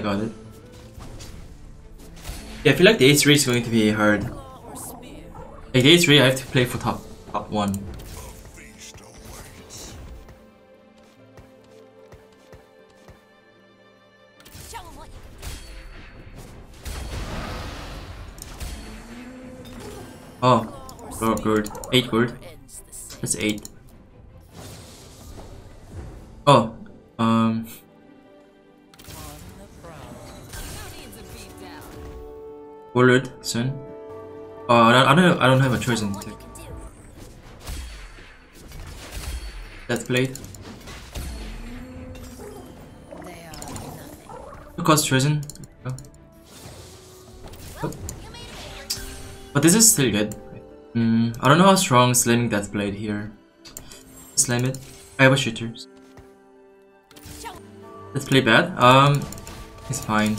I got it. Yeah, I feel like the A3 is going to be hard. Like the A3 I have to play for top 1. Oh, oh good. 8 good. That's 8. Oh, Bullard soon. Oh, I don't have a choice in tech. Death Blade. Who costs treason? Oh. Oh. But this is still good. I don't know how strong slamming Death Blade here. Slam it. I have a shooter. Let's play bad. It's fine.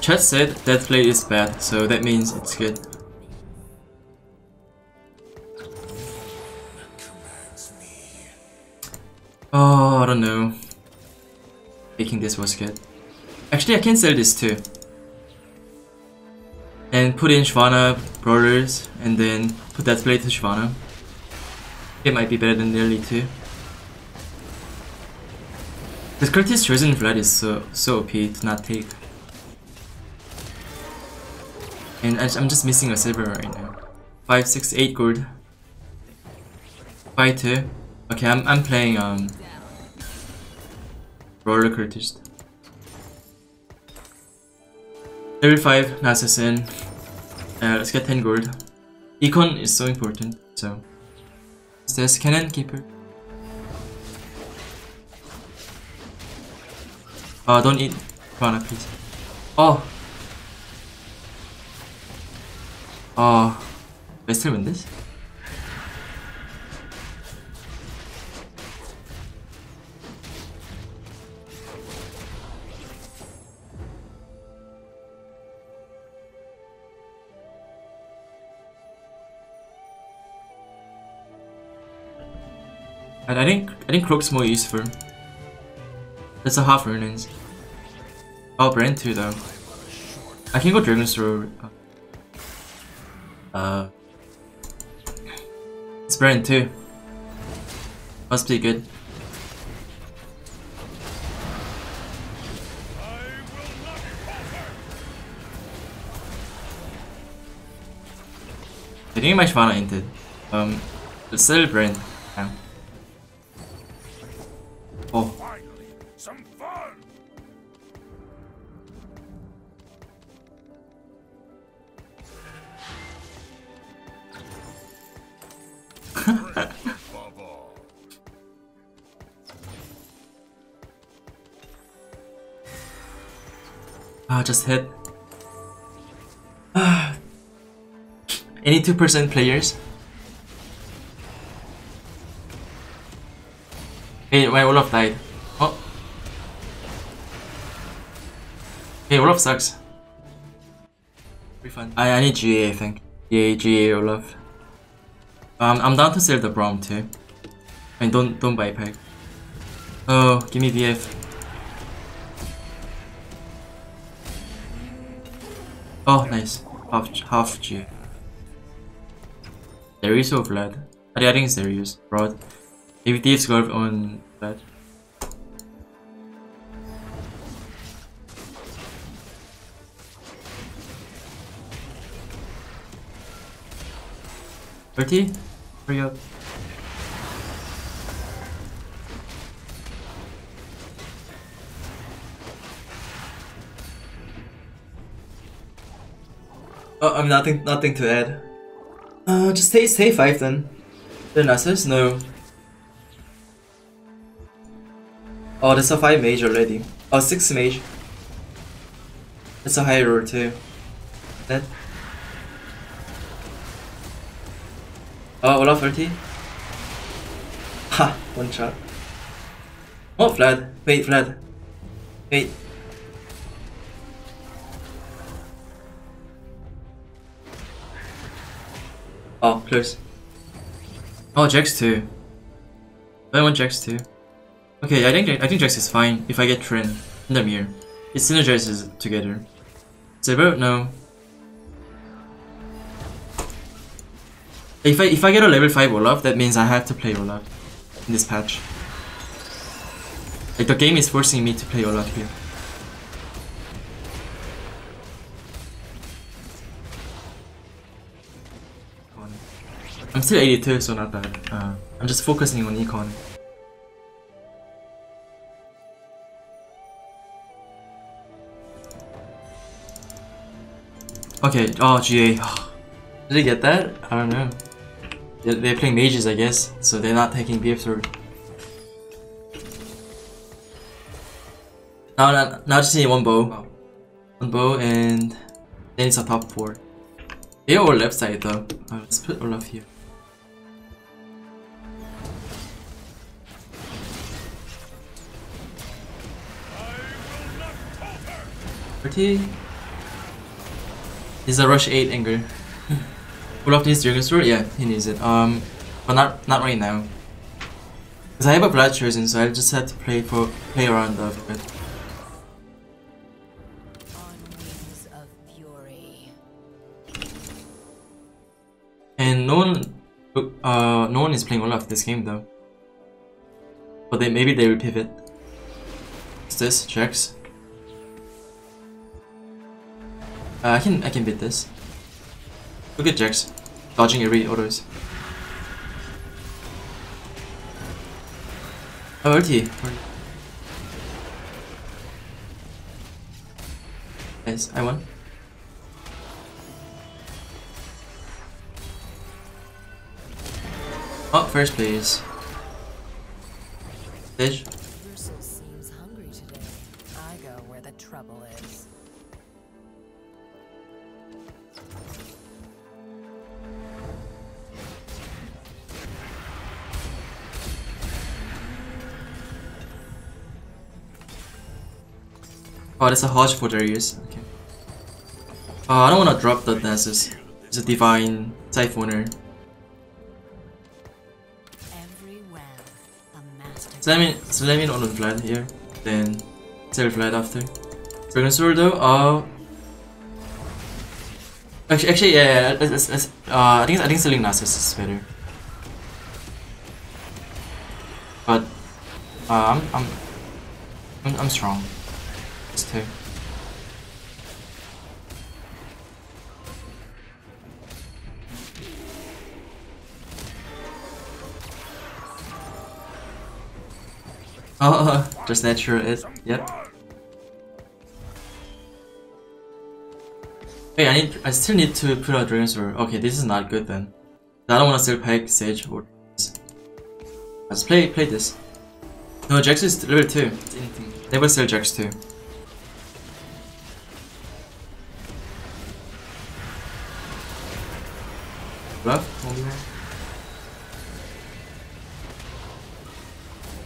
Chat said that play is bad, so that means it's good. Oh, I don't know. Taking this was good. Actually, I can sell this too. And put in Shyvana Brawlers, and then put that play to Shyvana. It might be better than nearly too. This Curtis Resident Vlad is so OP to not take. And I'm just missing a saber right now. 5, 6, 8 good. 5, 2. Okay, I'm playing Roller Curtis. Level 5, Nasus in. Let's get 10 gold. Econ is so important, so. Is this Cannon Keeper? Don't eat Prana, please. Oh! Oh. Did I still win this? I think Croak's more useful. That's a half earnings. Oh, Brand 2 though. I can go Dragon's Roar. It's Brand 2. Must be good. I think my Shyvana ended. It's still Brand. Yeah. Oh. Oh, just hit. Any 2% players? Hey, my Olaf died. Oh. Hey, Olaf sucks. Refund. I need GA, I think. GA, GA, Olaf. I'm down to save the Braum too. I mean, don't buy pack. Oh, give me VF. Oh, nice. Half G. There is or Vlad? I think it's there is. Broad. Maybe Thieves Glove on Vlad. Bertie? Hurry up. Oh, I'm nothing to add. Just stay 5 then. The Nasus? No. Oh, that's a 5 mage already. Oh, 6 mage. That's a high roll too. That. Oh, Olaf 30. Ha! One shot. Oh, Vlad. Wait, Vlad. Wait. Oh, close. Oh, Jax too. I want Jax too. Okay, I think Jax is fine if I get Tryndamere. It synergizes together. Zebo? No. If I get a level 5 Olaf, that means I have to play Olaf in this patch. Like, the game is forcing me to play Olaf here. I'm still 82, so not bad. I'm just focusing on Econ. Okay, oh GA. Did they get that? I don't know. They're playing mages, I guess, so they're not taking BF through. Now I just need one bow. Wow. One bow, and then it's a top 4. They are all left side though. Let's put Olaf here. Pretty. Is a rush 8 anger. Olaf needs Dragon Sword? Yeah, he needs it. But not right now. Cause I have a Vlad chosen, so I just had to play around a bit. And no one is playing Olaf this game though. But maybe they will pivot. What's this? Jax. I can beat this. Look at Jax, dodging every autos. Oh, ulti. Nice, I won. Oh, first place. Stage. Oh, that's a hodge for Darius. Okay. I don't want to drop the Nasus. It's a divine typhoner. So let me on Vlad here. Then sell Vlad after. Dragon Sword though. Actually, yeah. I think selling Nasus is better. But I'm strong. Too. Oh, just natural it. Yep. Wait, I still need to put out Dragon Sword. Okay, this is not good then. I don't want to still pack Sage or this. Let's play this. No, Jax is level 2. They will sell Jax too. Left? Okay.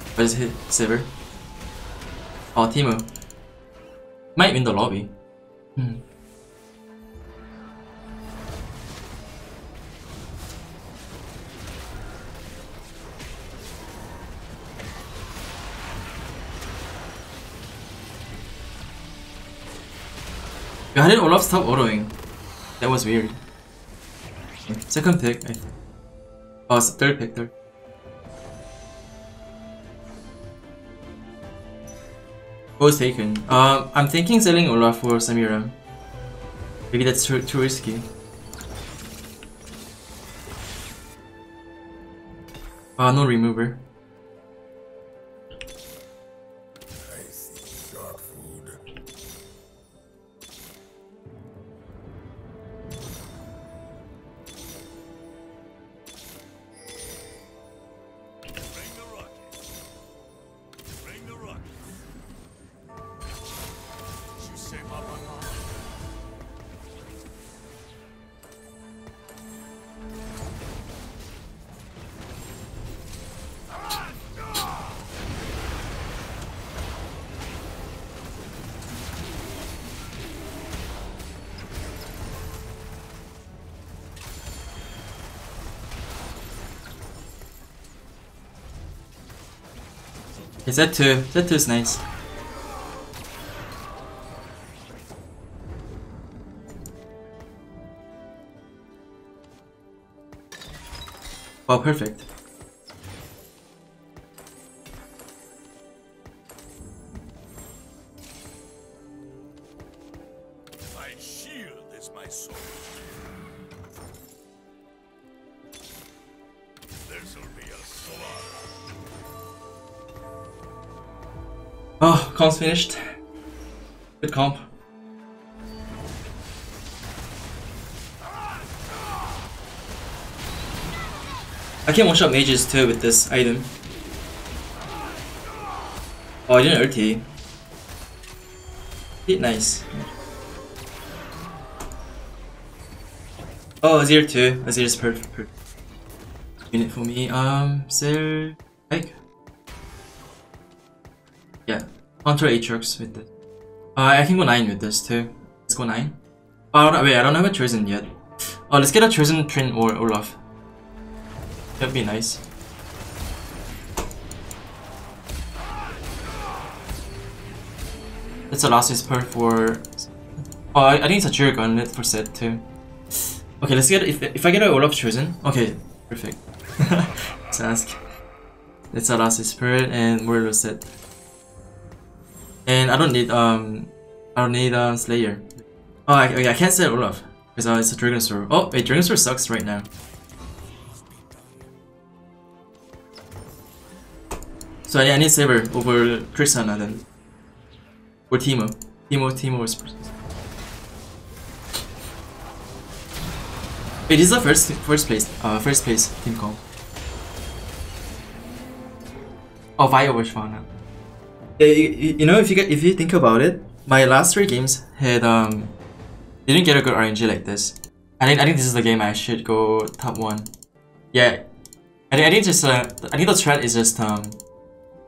I just hit Saber. Oh, Teemo. Might win the lobby. I did Olaf stop autoing. That was weird. Second pick, I think. Oh, it's the third pick there. Both taken. I'm thinking selling Olaf for Samira. Maybe that's too risky. No remover. Is that two? That two's nice. Wow, perfect. Comp's finished. Good comp. I can one-shot mages too with this item. Oh, I didn't ulti. Nice. Oh, Azir too. Azir is perfect unit for me. So like, yeah. Counter Aatrox with it. I can go 9 with this too. Let's go 9. Oh, wait, I don't have a Chosen yet. Oh, let's get a Chosen Trynd or Olaf. That'd be nice. That's the last spell for... Oh, I think it's a Druid Gauntlet for set too. Okay, let's get... If I get an Olaf Chosen... Okay, perfect. Let's ask. That's the last spirit and we're set. And I don't need Slayer. Oh, okay, I can't set Olaf because it's a Dragon Sword. Oh, wait, Dragon Sword sucks right now. So I need Saber over Kristana then, or Teemo. Teemo is. Wait, this is the first place team call. Oh, Vi over Shyvana. You know, if you think about it, my last 3 games had didn't get a good RNG like this. I think this is the game I should go top 1. Yeah, I think the threat is just try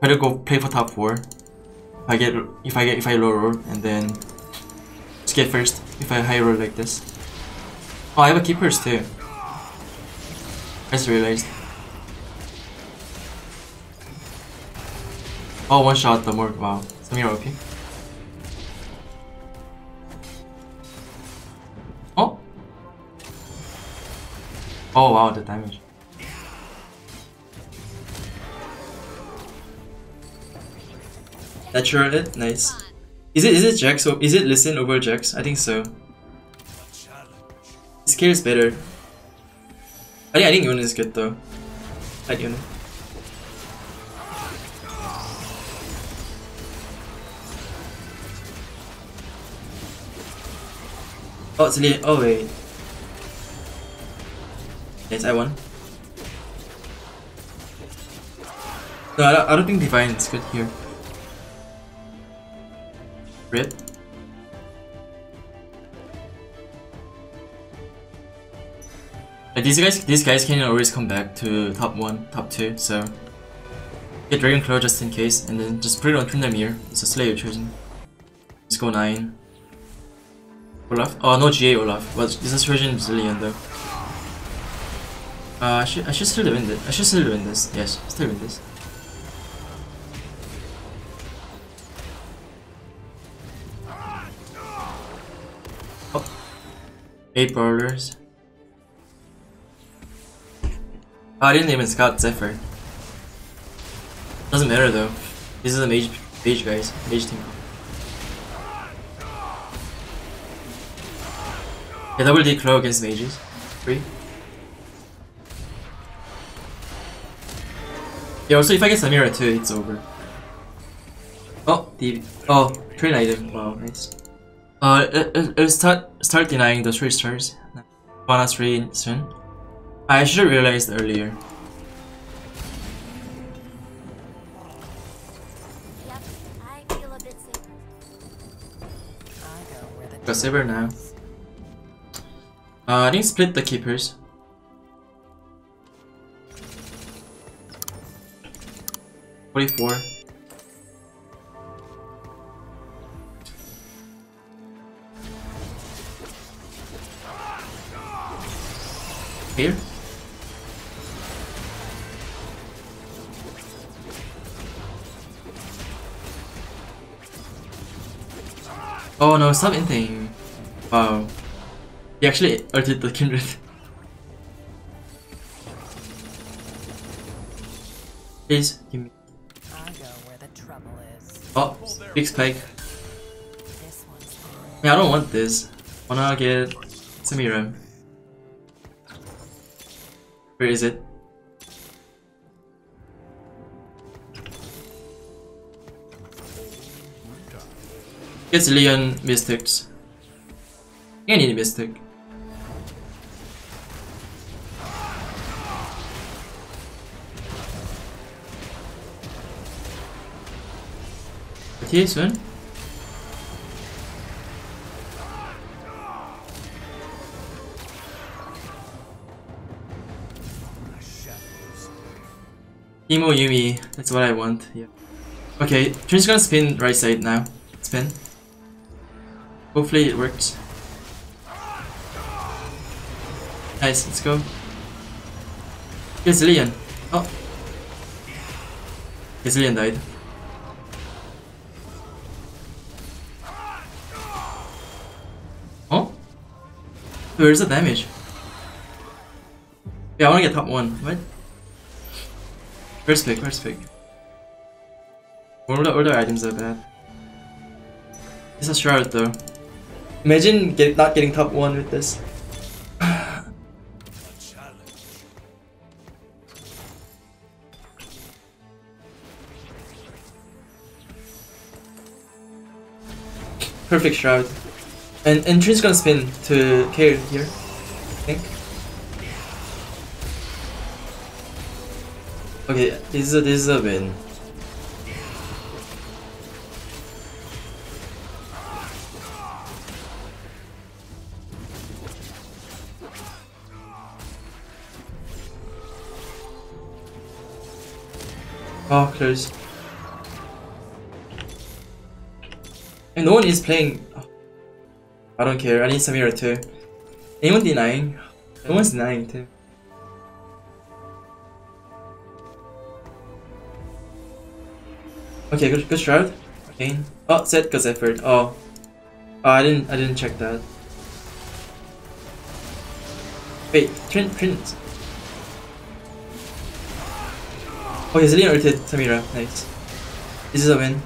to go play for top 4. If I low roll and then just get first if I high roll like this. Oh, I have a keepers too. I just realized. Oh, one shot the more. Wow, Samira OP. Oh! Oh wow, the damage. That sure did? Nice. Is it Jax or is it Listen over Jax? I think so. This care is better. I think Yuumi is good though. I like Yuumi. Oh, it's late. Oh, wait. Yes, I won. No, I don't think Divine is good here. Rip. Like, these guys can always come back to top 1, top 2, so... Get Dragonclaw just in case, and then just put it on Tryndamere. It's a Slayer Chosen. Let's go 9. Olaf? Oh, no GA Olaf. Well, this is version Brazilian though. I should still win this. I should still win this. Yes, still win this. Oh. 8 borders. Oh, I didn't even scout Zephyr. Doesn't matter though. This is a mage guys. Mage team. Yeah, double D claw against mages. 3. Yeah, also if I get Samira too, it's over. Oh, the train item. Wow, nice. It'll start denying the 3 stars. Mana 3 soon. I should have realized earlier. Yep, I feel a bit safer. Got Saber now. I think split the keepers. $44. Here. Oh no, something. Wow. He actually ulted the Kindred. Please, give me. Oh, big spike. Yeah, I don't want this. Wanna get Samira. Where is it? Gets Leon mystics. I need a mystic. Here soon. Teemo Yuumi, that's what I want. Yeah. Okay, Trin's gonna spin right side now. Spin. Hopefully it works. Nice, let's go. Here's Leon. Oh. Here's Leon died. Oh? Where's the damage? Yeah, I wanna get top one. What? First pick, first pick. All the other items are bad. It's a shroud though. Imagine not getting top 1 with this. Perfect shroud. And Trin's gonna spin to Kayle here, I think. Okay, this is a win. Oh, close. And no one is playing. Oh, I don't care. I need Samira too. Anyone denying? No one's denying too. Okay, good shroud. Okay. Oh, set cause effort. Oh. Oh, I didn't check that. Wait, print. Oh, he's really irritated Samira. Nice. This is a win.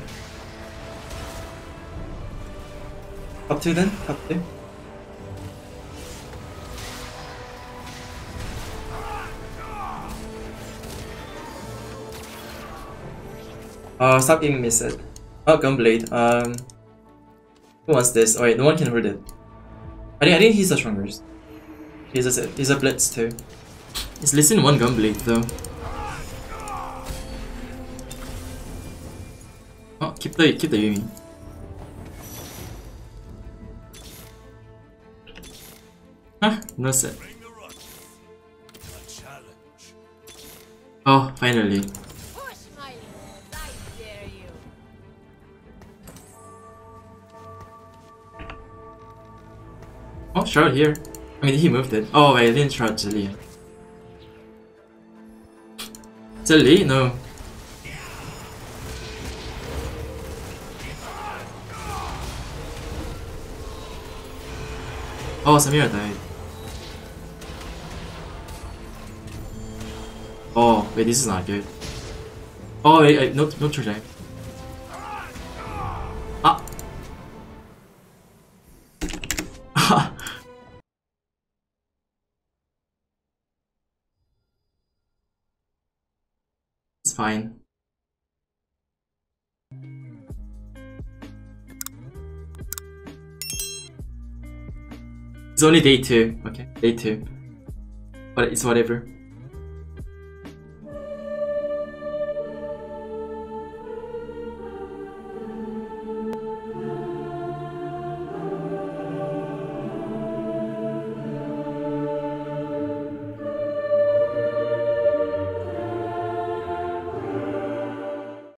Top 2 then? Top 2. Stop giving me a set. Oh, Gunblade. Who wants this? Oh wait, no one can hold it. I think he's the strongest. He's a set. He's a Blitz too. He's listing one Gunblade though. Oh, keep the Yuumi. Huh, no set. Oh, finally. Oh, shroud here. I mean, he moved it. Oh, wait, I didn't shroud Zilli. Zilli? No. Oh, Samira died. Oh, wait, this is not good. Oh, wait, no trajectory. It's fine. It's only day 2, okay? Day 2. But it's whatever.